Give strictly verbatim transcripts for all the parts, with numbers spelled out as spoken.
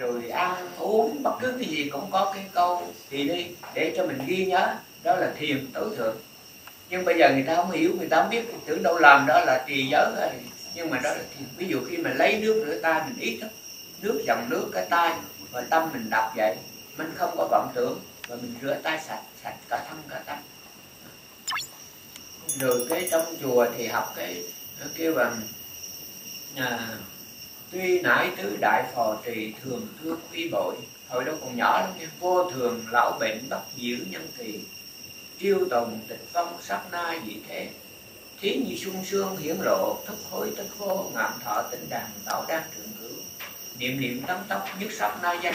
rồi ăn uống bất cứ cái gì cũng có cái câu thì đi để cho mình ghi nhớ, đó là thiền tưởng thượng. Nhưng bây giờ người ta không hiểu, người ta không biết, tưởng đâu làm đó là trì giới thôi. Nhưng mà đó là thiền. Ví dụ khi mà lấy nước rửa tay mình ít đó, nước dòng nước cái tay và tâm mình đọc vậy, mình không có vọng tưởng và mình rửa tay sạch, sạch cả thân cả tâm. Rồi cái trong chùa thì học cái kêu bằng à, tuy nãi tứ đại phò trì thường thương quý bội. Hồi đó còn nhỏ lắm nha. Vô thường lão bệnh bất diễu nhân kỳ, triêu tồn tịch vong sắp na dị thế. Thí như sung sương hiển lộ, thức hối thức khô ngạm thọ tịnh đàn tạo đang trường hữu. Niệm niệm tấm tóc nhất sắp na danh,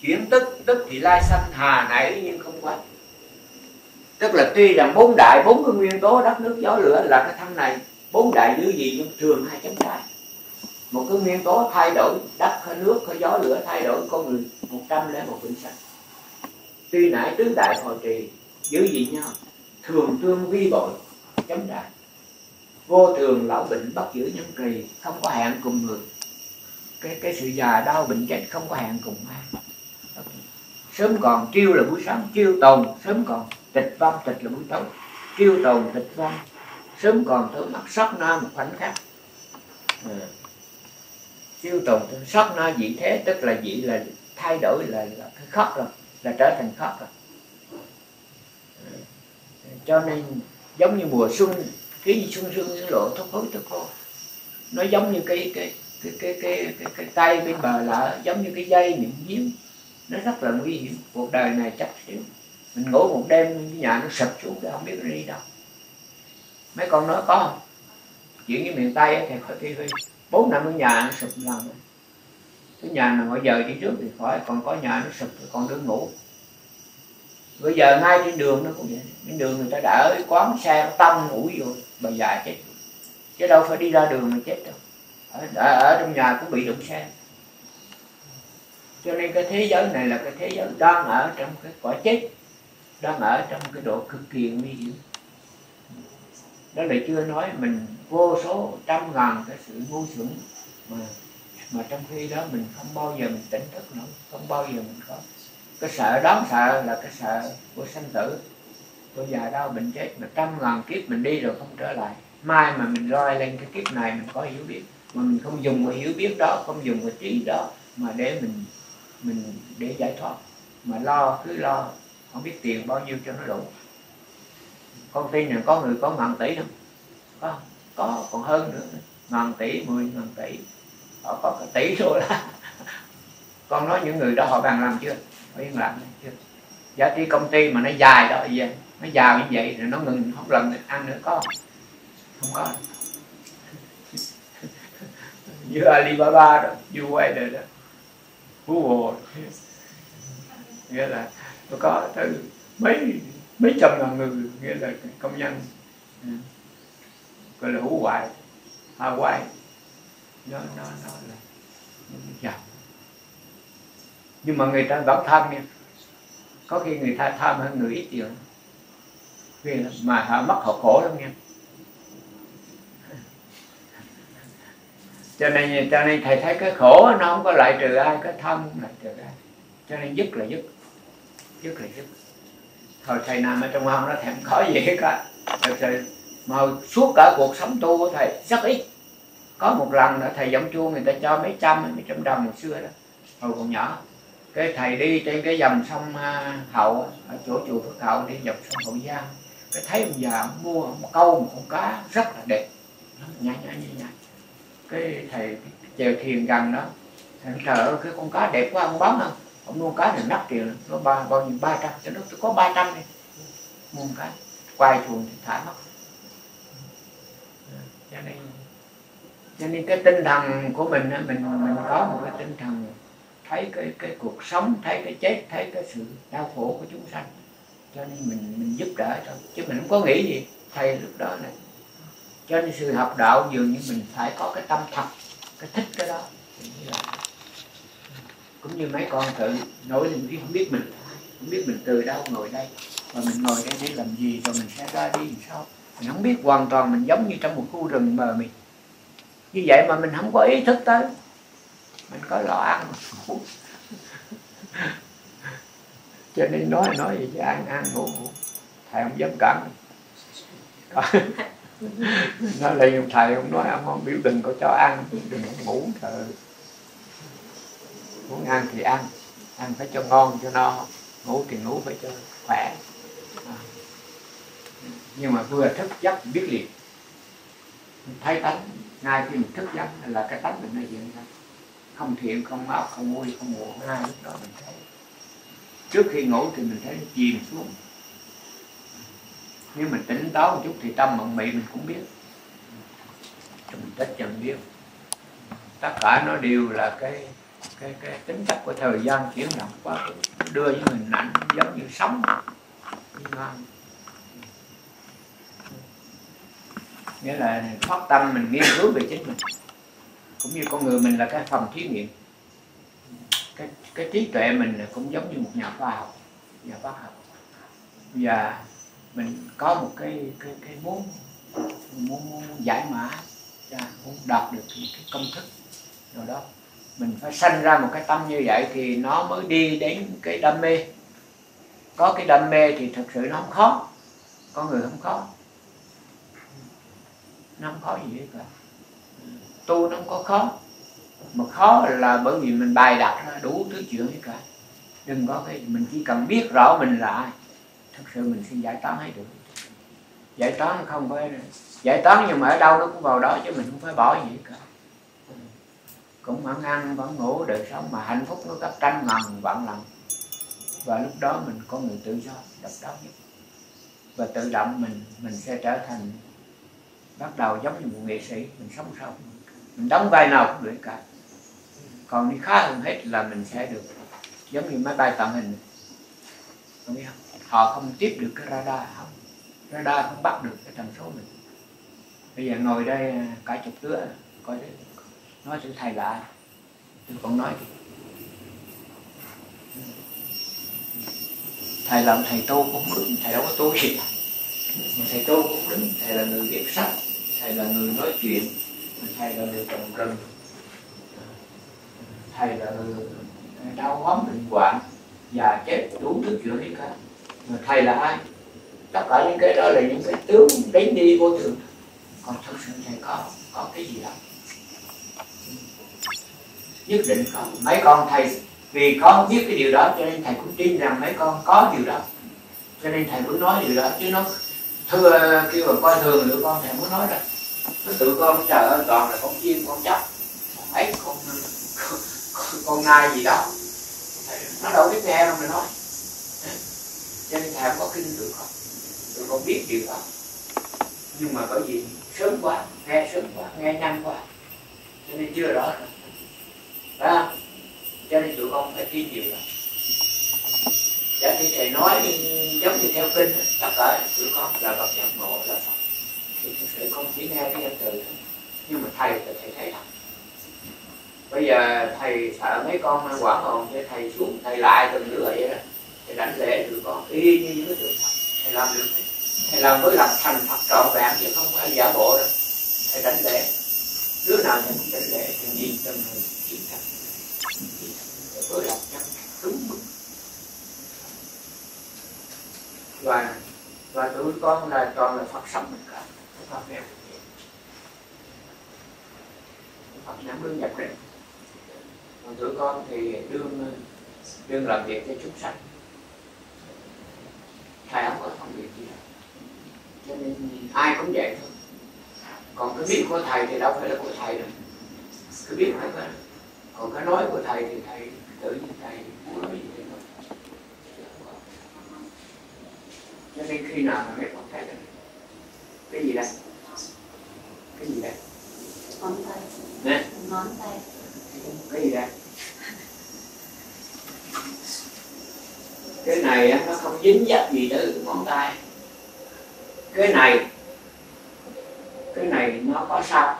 chuyển tức tức thì lai sanh hà nảy nhưng không quay. Tức là tuy rằng bốn đại, bốn cái nguyên tố đất nước gió lửa là cái thân này, bốn đại như gì nhưng trường hai chấm đại. Một cái nguyên tố thay đổi, đất hay nước hay gió lửa thay đổi con người một trăm lẻ một vĩnh sanh. Tuy nãy tứ đại hồi trì giữ gì nhau, thường thương vi bội chấm đại. Vô thường lão bệnh bất giữ nhân kỳ, không có hẹn cùng người. Cái cái sự già đau bệnh chết không có hẹn cùng ai. Sớm còn triêu là buổi sáng, triêu tồn sớm còn, tịch vong tịch là buổi tối, triêu tồn tịch vong sớm còn tới mặt sắp na một khoảnh khắc. Ừ. Tiêu tồn sắp na dị thế, tức là dị là thay đổi, là, là khóc rồi, là trở thành khóc rồi. Cho nên giống như mùa xuân, cái gì xuân sương những lộ thốt hối thốt khô, nó giống như cái cái cái cái cái cái, cái tay bên bờ lạ, giống như cái dây miệng giếng, nó rất là nguy hiểm. Cuộc đời này chắc xíu mình ngủ một đêm cái nhà nó sập xuống rồi không biết nó đi đâu. Mấy con nói có không? Chuyện với miền Tây ấy, thì khỏi ti vi. Bốn năm cái nhà nó sụp lần. Cái nhà nào bây giờ đi trước thì khỏi, còn có nhà nó sụp thì còn đứa ngủ. Bây giờ ngay trên đường nó cũng vậy. Trên đường người ta đã ở quán xe nó tông ngủ vô, bà già chết. Chứ đâu phải đi ra đường mà chết đâu. Ở, ở, ở trong nhà cũng bị đụng xe. Cho nên cái thế giới này là cái thế giới đang ở trong cái cõi chết, đang ở trong cái độ cực kỳ nguy hiểm. Đó là chưa nói mình vô số trăm ngàn cái sự ngu xuẩn mà mà trong khi đó mình không bao giờ mình tỉnh thức nữa, không bao giờ mình có cái sợ. Đáng sợ là cái sợ của sanh tử, của già đau bệnh chết, mà trăm ngàn kiếp mình đi rồi không trở lại. Mai mà mình roi lên cái kiếp này mình có hiểu biết, mà mình không dùng cái hiểu biết đó, không dùng cái trí đó mà để mình mình để giải thoát, mà lo cứ lo không biết tiền bao nhiêu cho nó đủ. Con tin là có người có ngàn tỷ không? Có không? Có, còn hơn nữa, ngàn tỷ, mười ngàn tỷ, họ có cái tỷ rồi đó. Con nói những người đó họ bàn làm chưa? Họ yên lặng chưa? Giá trị công ty mà nó dài đó vậy, nó giàu như vậy rồi nó ngừng không lần được ăn nữa, có không? Không có. Như Alibaba đó, Huawei rồi đó, Google, nghĩa là nó có tới mấy mấy trăm ngàn người, nghĩa là công nhân. Gọi là hữu hoại, Huawei, nó nó nó là giàu. Nhưng mà người ta vẫn tham nha, có khi người ta tham hơn người ít tiền, vì mà họ mất họ khổ lắm nha. Cho nên cho nên thầy thấy cái khổ nó không có loại trừ ai, cái tham không loại trừ ai, cho nên dứt là dứt, dứt là dứt. Thôi thầy nằm ở trong ông nó thèm có gì hết cả, thật sự. Mà suốt cả cuộc sống tu của thầy rất ít. Có một lần là thầy giọng chuông người ta cho mấy trăm, mấy trăm đồng hồi xưa đó, hồi còn nhỏ. Cái thầy đi trên cái dòng sông Hậu, ở chỗ chùa Phước Hậu, đi dòng sông Hậu Giang. Cái thấy ông già ông mua một câu một con cá rất là đẹp, nhảy nhảy nhảy nhảy. Cái thầy chèo thuyền gần đó, thầy sợ cái con cá đẹp quá ông bán không? Ông mua cá này nắp tiền, nó ba, bao nhiêu ba trăm, cho nó có ba trăm đi. Mua một cái, quay thuyền thì thả mất. Cho nên, cho nên cái tinh thần của mình, mình mình có một cái tinh thần thấy cái cái cuộc sống, thấy cái chết, thấy cái sự đau khổ của chúng sanh, cho nên mình mình giúp đỡ thôi, chứ mình không có nghĩ gì. Thầy lúc đó này, cho nên sự học đạo dường như mình phải có cái tâm thật, cái thích cái đó. Cũng như mấy con tự nổi lên cái không biết mình, không biết mình từ đâu ngồi đây, và mình ngồi đây để làm gì, rồi mình sẽ ra đi làm sao. Mình không biết, hoàn toàn mình giống như trong một khu rừng mờ mịt. Như vậy mà mình không có ý thức tới. mình có lo ăn ngủ. Cho nên nói nói gì chứ ăn ăn ngủ thầy không dám cản. Nó liền thầy không nói ông không biểu tình có cho ăn đừng ngủ thờ. Muốn ăn thì ăn, ăn phải cho ngon cho no, ngủ thì ngủ phải cho khỏe. À. Nhưng mà vừa thức giấc biết liền, mình thấy tánh ngay khi mình thức giấc là cái tánh mình nó hiện ra, không thiện không ác không vui không ngủ ngay lúc đó mình thấy. Trước khi ngủ thì mình thấy chìm xuống. Nếu mình tỉnh táo một chút thì tâm mộng mị mình cũng biết, mình thích nhận biết. Tất cả nó đều là cái cái cái tính chất của thời gian chuyển động quá khứ đưa với mình ảnh giống như sống. Nghĩa là phát tâm mình nghiên cứu về chính mình, cũng như con người mình là cái phòng thí nghiệm. Cái, cái trí tuệ mình cũng giống như một nhà khoa học, nhà khoa học. Và mình có một cái cái cái muốn muốn, muốn giải mã, muốn đạt được cái, cái công thức nào đó. Mình phải sanh ra một cái tâm như vậy thì nó mới đi đến cái đam mê. Có cái đam mê thì thật sự nó không khó, con người không khó, nó không khó gì hết cả. Tu nó không có khó, mà khó là bởi vì mình bài đặt đủ thứ chuyện hết cả. Đừng có cái, mình chỉ cần biết rõ mình là ai, thật sự mình sẽ giải tán hết được. Giải tán không phải giải tán nhưng mà ở đâu nó cũng vào đó chứ mình không phải bỏ gì hết cả. Cũng vẫn ăn, vẫn ngủ, đời sống mà hạnh phúc nó gấp trăm ngàn vạn lần. Và lúc đó mình có người tự do, độc đáo nhất. Và tự động mình mình sẽ trở thành, bắt đầu giống như một nghệ sĩ, mình sống sống. Mình đóng vai nào cũng được cả. Còn đi khá hơn hết là mình sẽ được giống như máy bay tàng hình. Không biết không? Họ không tiếp được cái radar, không. Radar không bắt được cái tần số mình. Bây giờ ngồi đây cả chục đứa coi thế. Nói chữ thầy là ai? Tôi còn nói kìa. Thầy là thầy tu cũng đúng, thầy đâu có tu gì. Mà thầy tu cũng đúng, thầy là người viết sách, thầy là người nói chuyện, thầy là người trồng rừng, thầy là người đau ốm bệnh hoạn, già chết đủ thứ chuyện hết cả. Mà thầy là ai? Tất cả những cái đó là những cái tướng đánh đi vô thường. Còn thật sự thầy có có cái gì đâu. Nhất định có. Mấy con thầy vì có biết cái điều đó cho nên thầy cũng tin rằng mấy con có điều đó, cho nên thầy muốn nói điều đó. Chứ nó thưa kêu là coi thường nữa con, thầy muốn nói đó. Nó tự con trời ơi, toàn là con chim, con chóc, con ấy, con con, con, con nai gì đó, nó đâu biết nghe đâu mà nói. Cho nên thầy không có kinh tụi con. Tụi con biết điều đó, nhưng mà bởi vì sớm quá, nghe sớm quá, nghe nhanh quá, cho nên chưa rõ rồi. Đó. Cho nên tụi con phải tin nhiều lắm. Dạ thì thầy nói giống như theo kinh, tất cả tụi con là bậc giác ngộ là Phật. Thì thực sự con chỉ nghe cái danh từ thôi, nhưng mà thầy là thầy thấy thật. Bây giờ thầy sợ mấy con mang quả hồn thì thầy xuống, thầy lại từng đứa vậy đó, thầy đánh lễ tụi con y như những cái tụi Phật. Thầy làm được, thầy làm với lòng thành thật trọn vẹn chứ không phải giả bộ đâu. Thầy đánh lễ, đứa nào thầy cũng đánh lễ, thầy nhìn trong người chỉ thật với lòng chân đúng mức. Và và tụi con là toàn là Phật sống mình cả, Phật đẹp, Phật nắm đương nhập định. Còn tụi con thì đương đương làm việc cho chúng sanh, thầy không có công việc gì đâu. Cho nên ai cũng vậy thôi. Còn cái biết của thầy thì đâu phải là của thầy đâu, cái biết phải phải. Còn cái nói của thầy thì thầy tự nhiên thầy muốn nói gì thôi. Cho nên khi nào mà mấy con thấy cái gì đây? Cái gì đây? Ngón tay. Nè? Ngón tay. Cái gì đây? Cái này nó không dính dắt gì tới ngón tay. Cái này, cái này nó có sao?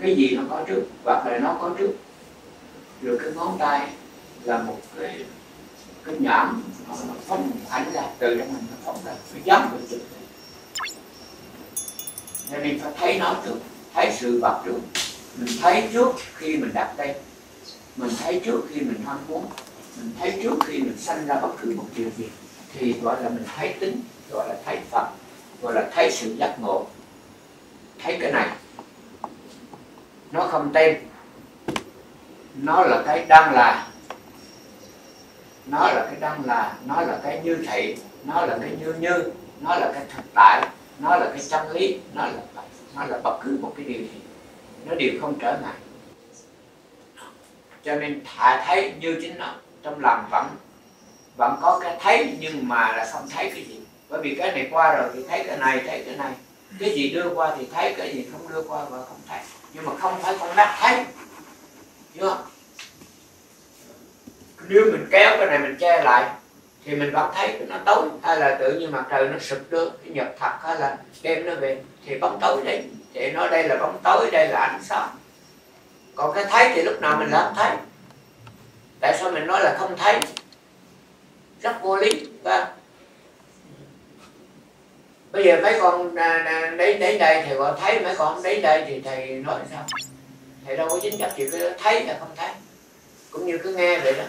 Cái gì nó có trước, hoặc là nó có trước. Rồi cái ngón tay là một cái cái nhãn nó phóng ảnh ra từ trong mình, nó phóng ra, nó dám được trước. Nên mình phải thấy nó trước, thấy sự vật trước, Mình thấy trước khi mình đặt đây, mình thấy trước khi mình ham muốn, mình thấy trước khi mình sanh ra bất cứ một điều gì, thì gọi là mình thấy tính, gọi là thấy Phật, gọi là thấy sự giác ngộ. Thấy cái này nó không tên, nó là cái đang là, nó là cái đang là, nó là cái như thị, nó là cái như như, nó là cái thực tại, nó là cái chân lý, nó là, nó là bất cứ một cái điều gì, nó đều không trở ngại. Cho nên thà thấy như chính nó, trong lòng vẫn vẫn có cái thấy, nhưng mà là không thấy cái gì, bởi vì cái này qua rồi thì thấy cái này, thấy cái này, cái gì đưa qua thì thấy, cái gì không đưa qua và không thấy. Nhưng mà không phải con mắt thấy, hiểu không? Nếu mình kéo cái này mình che lại thì mình vẫn thấy nó tối, hay là tự nhiên mặt trời nó sụp đưa cái nhật thật, hay là đêm nó về thì bóng tối đấy, thì nó đây là bóng tối, đây là ánh sáng. Còn cái thấy thì lúc nào mình là không thấy. Tại sao mình nói là không thấy? Rất vô lý. Và bây giờ mấy con đấy đấy đây thì gọi thấy, mấy con đấy đây thì thầy nói sao? Thầy đâu có dính chấp gì cái thấy là không thấy. Cũng như cứ nghe vậy đó,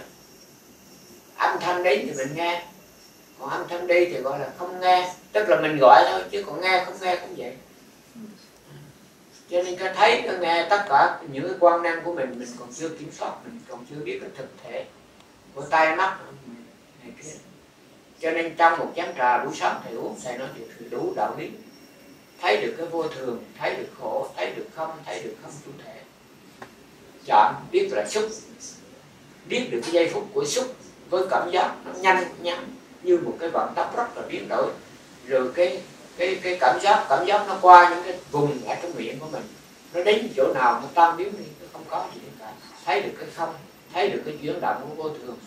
âm thanh đấy thì mình nghe, còn âm thanh đi thì gọi là không nghe, tức là mình gọi thôi, chứ còn nghe không nghe cũng vậy. Cho nên cái thấy cái nghe, tất cả những cái quan năng của mình mình còn chưa kiểm soát, mình còn chưa biết cái thực thể của tai mắt này kia. Cho nên trong một chén trà buổi sáng thầy uống, thầy nói chuyện thì đủ đạo lý, thấy được cái vô thường, thấy được khổ, thấy được không, thấy được không chủ thể, chọn biết là xúc, biết được cái giây phút của xúc với cảm giác nó nhanh nhắn như một cái vận tốc rất là biến đổi, rồi cái cái cái cảm giác cảm giác nó qua những cái vùng ở trong miệng của mình, nó đến chỗ nào nó tan biến đi, nó không có gì cả. Thấy được cái không, thấy được cái chuyển động của vô thường,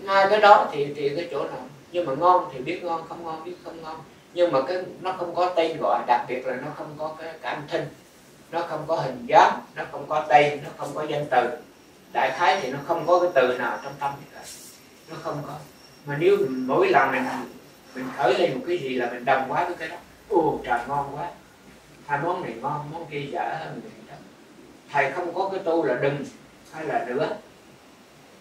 ngay cái đó thì thì cái chỗ nào nhưng mà ngon thì biết ngon, không ngon biết không ngon, nhưng mà cái nó không có tên gọi, đặc biệt là nó không có cái cảm thinh, nó không có hình dáng, nó không có tên, nó không có danh từ. Đại khái thì nó không có cái từ nào trong tâm cả, nó không có. Mà nếu mình, mỗi lần mình mình khởi lên một cái gì là mình đồng quá với cái đó. Ồ trời ngon quá, hai món này ngon, món kia dở hơn người đó. Thầy không có cái tu là đừng hay là nữa,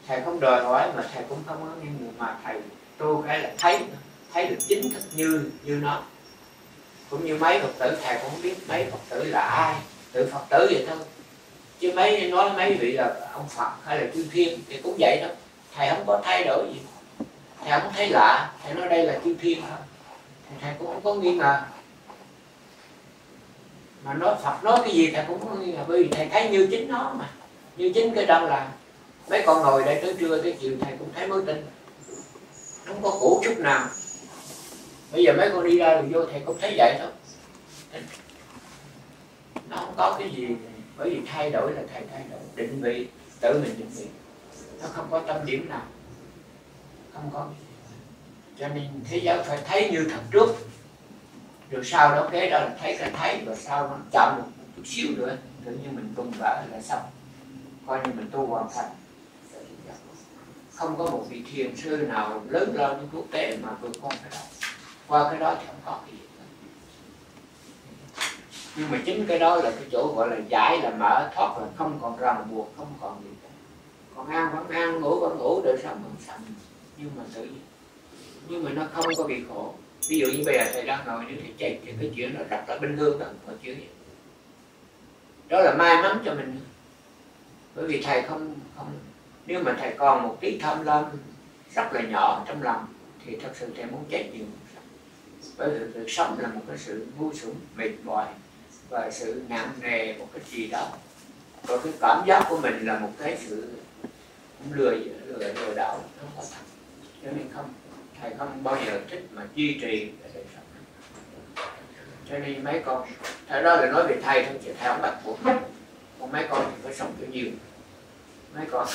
thầy không đòi hỏi mà thầy cũng không có nghiêng người, mà thầy tu cái là thấy, thấy được chính thức như như nó. Cũng như mấy Phật tử, thầy cũng không biết mấy Phật tử là ai, tự Phật tử vậy thôi. Chứ mấy nói mấy vị là ông Phật hay là chư thiên thì cũng vậy đó, thầy không có thay đổi gì, thầy không thấy lạ, thầy nói đây là chư thiên thôi, thầy cũng không có nghi ngờ. Mà nói Phật nói cái gì thầy cũng không nghi ngờ, bởi vì thầy thấy như chính nó mà, như chính cái đâu là. Mấy con ngồi đây tới trưa tới chiều thầy cũng thấy mới tin, không có cũ chút nào. Bây giờ mấy con đi ra đường vô thầy cũng thấy vậy thôi, nó không có cái gì. Bởi vì thay đổi là thầy thay đổi, định vị, tự mình định vị, nó không có tâm điểm nào, không có. Cho nên thế giới phải thấy như thật trước, rồi sau đó kế đó là thấy cái thấy, rồi sau nó chậm một chút xíu nữa, tự nhiên mình bùng vỡ là xong, coi như mình tu hoàn thành. Không có một vị thiền sư nào lớn lao như quốc tế mà vượt qua cái đó, qua cái đó thì không có gì. Nhưng mà chính cái đó là cái chỗ gọi là giải, là mở, thoát, là không còn ràng buộc, không còn gì cả. Còn ăn vẫn ăn, ngủ vẫn ngủ, đời sống vẫn sống. Nhưng mà tự nhiên, nhưng mà nó không có bị khổ. Ví dụ như bây giờ thầy đang ngồi như thế chạy thì cái chuyện nó rất là bình thường, không có chuyện gì. Đó là may mắn cho mình. Bởi vì thầy không, không nếu mà thầy còn một tí tham lam rất là nhỏ trong lòng thì thật sự thầy muốn chết nhiều. Bởi vì cuộc sống là một cái sự ngu xuẩn, mệt mỏi và sự nặng nề một cái gì đó, rồi cái cảm giác của mình là một cái sự lừa lừa lừa đảo, không có thật. Cho nên không, thầy không bao giờ thích mà duy trì cái đời sống. Cho nên mấy con, thầy đó là nói về thầy thôi, thầy không bắt buộc. Còn mấy con thì phải sống cho nhiều, mấy con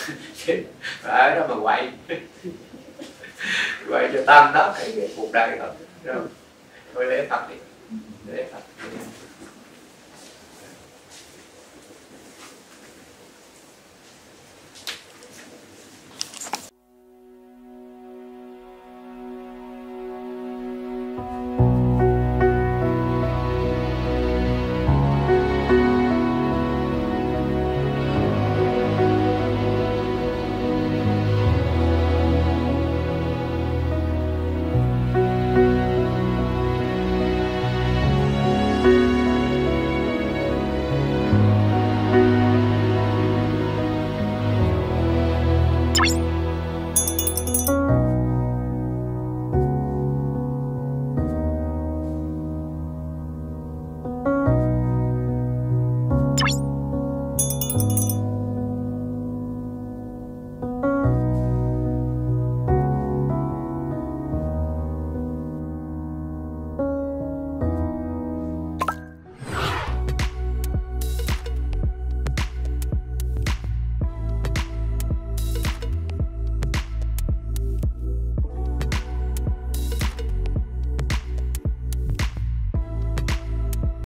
ở đó mà quậy quậy cho tan đó cái cuộc đời đó, rồi lễ Phật đi, lễ Phật.